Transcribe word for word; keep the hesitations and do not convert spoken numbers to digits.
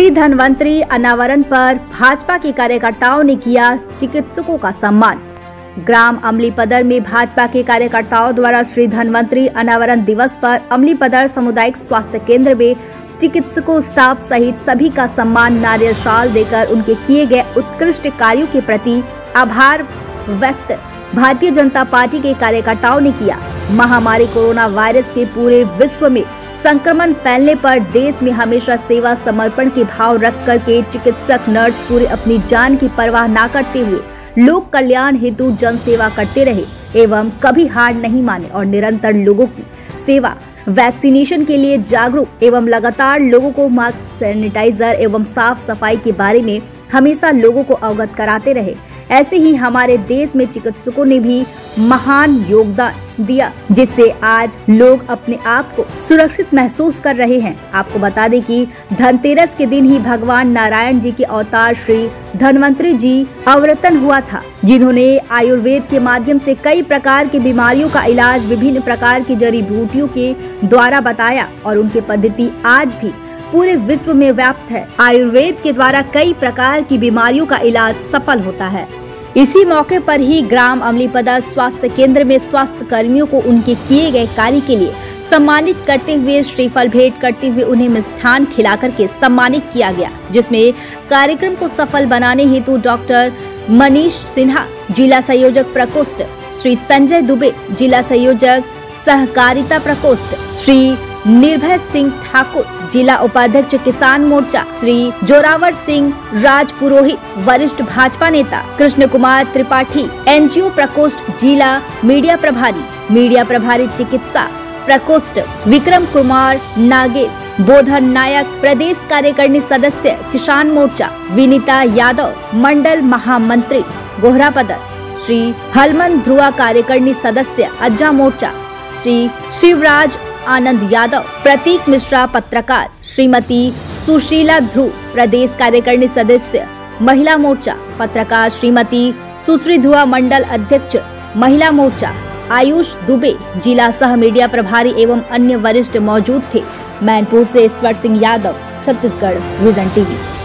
श्री धनवंतरी अनावरण पर भाजपा के कार्यकर्ताओं ने किया चिकित्सकों का सम्मान। ग्राम अमलीपदर में भाजपा के कार्यकर्ताओं द्वारा श्री धनवंतरी अनावरण दिवस पर अमलीपदर सामुदायिक स्वास्थ्य केंद्र में चिकित्सकों, स्टाफ सहित सभी का सम्मान नारियल शाल देकर उनके किए गए उत्कृष्ट कार्यों के प्रति आभार व्यक्त भारतीय जनता पार्टी के कार्यकर्ताओं ने किया। महामारी कोरोना वायरस के पूरे विश्व में संक्रमण फैलने पर देश में हमेशा सेवा समर्पण के भाव रख कर के चिकित्सक, नर्स पूरे अपनी जान की परवाह न करते हुए लोक कल्याण हेतु जन सेवा करते रहे एवं कभी हार नहीं माने और निरंतर लोगों की सेवा, वैक्सीनेशन के लिए जागरूक एवं लगातार लोगों को मास्क, सैनिटाइजर एवं साफ सफाई के बारे में हमेशा लोगों को अवगत कराते रहे। ऐसे ही हमारे देश में चिकित्सकों ने भी महान योगदान दिया, जिससे आज लोग अपने आप को सुरक्षित महसूस कर रहे हैं। आपको बता दें कि धनतेरस के दिन ही भगवान नारायण जी के अवतार श्री धनवंतरी जी अवतरण हुआ था, जिन्होंने आयुर्वेद के माध्यम से कई प्रकार की बीमारियों का इलाज विभिन्न प्रकार की जड़ी बूटियों के द्वारा बताया और उनकी पद्धति आज भी पूरे विश्व में व्याप्त है। आयुर्वेद के द्वारा कई प्रकार की बीमारियों का इलाज सफल होता है। इसी मौके पर ही ग्राम अमलीपदर स्वास्थ्य केंद्र में स्वास्थ्य कर्मियों को उनके किए गए कार्य के लिए सम्मानित करते हुए श्रीफल भेंट करते हुए उन्हें मिष्ठान खिलाकर के सम्मानित किया गया, जिसमें कार्यक्रम को सफल बनाने हेतु डॉक्टर मनीष सिन्हा जिला संयोजक प्रकोष्ठ, श्री संजय दुबे जिला संयोजक सहकारिता प्रकोष्ठ, श्री निर्भय सिंह ठाकुर जिला उपाध्यक्ष किसान मोर्चा, श्री जोरावर सिंह राज पुरोहित वरिष्ठ भाजपा नेता, कृष्ण कुमार त्रिपाठी एनजीओ प्रकोष्ठ जिला मीडिया प्रभारी, मीडिया प्रभारी चिकित्सा प्रकोष्ठ विक्रम कुमार नागेश बोधन नायक, प्रदेश कार्यकारिणी सदस्य किसान मोर्चा विनीता यादव, मंडल महामंत्री गोहरा पदर, श्री हलमन ध्रुआ कार्यकारिणी सदस्य अज्जा मोर्चा, श्री शिवराज आनंद यादव, प्रतीक मिश्रा पत्रकार, श्रीमती सुशीला ध्रुव प्रदेश कार्यकारिणी सदस्य महिला मोर्चा, पत्रकार श्रीमती सुश्री ध्रुआ मंडल अध्यक्ष महिला मोर्चा, आयुष दुबे जिला सह मीडिया प्रभारी एवं अन्य वरिष्ठ मौजूद थे। मैनपुर से स्वर्ण सिंह यादव, छत्तीसगढ़ विजन टीवी।